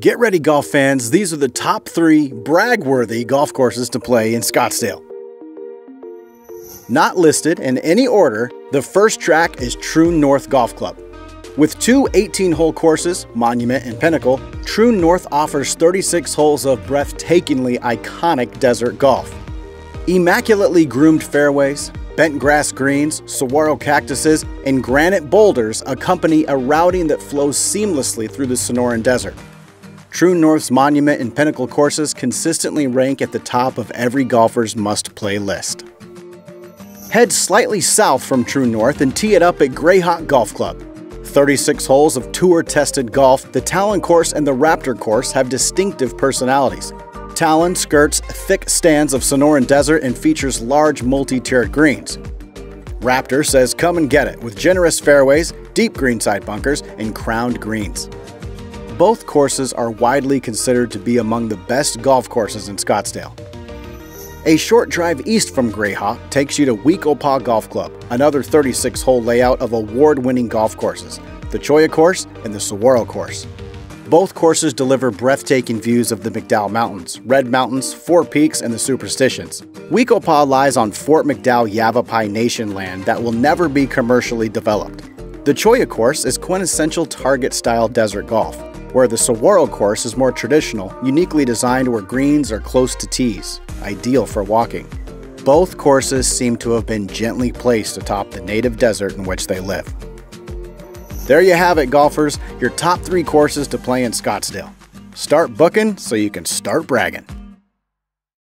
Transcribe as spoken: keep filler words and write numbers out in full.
Get ready, golf fans. These are the top three brag-worthy golf courses to play in Scottsdale. Not listed in any order, the first track is Troon North Golf Club. With two eighteen-hole courses, Monument and Pinnacle, Troon North offers thirty-six holes of breathtakingly iconic desert golf. Immaculately groomed fairways, bent grass greens, saguaro cactuses, and granite boulders accompany a routing that flows seamlessly through the Sonoran Desert. Troon North's Monument and Pinnacle courses consistently rank at the top of every golfer's must-play list. Head slightly south from Troon North and tee it up at Grayhawk Golf Club. thirty-six holes of tour-tested golf, the Talon course and the Raptor course have distinctive personalities. Talon skirts thick stands of Sonoran Desert and features large multi-tiered greens. Raptor says come and get it with generous fairways, deep greenside bunkers, and crowned greens. Both courses are widely considered to be among the best golf courses in Scottsdale. A short drive east from Grayhawk takes you to We-Ko-Pa Golf Club, another thirty-six-hole layout of award-winning golf courses, the Cholla course and the Saguaro course. Both courses deliver breathtaking views of the McDowell Mountains, Red Mountains, Four Peaks, and the Superstitions. We-Ko-Pa lies on Fort McDowell Yavapai Nation land that will never be commercially developed. The Cholla course is quintessential target-style desert golf, where the Saguaro course is more traditional, uniquely designed where greens are close to tees, ideal for walking. Both courses seem to have been gently placed atop the native desert in which they live. There you have it, golfers, your top three courses to play in Scottsdale. Start booking so you can start bragging.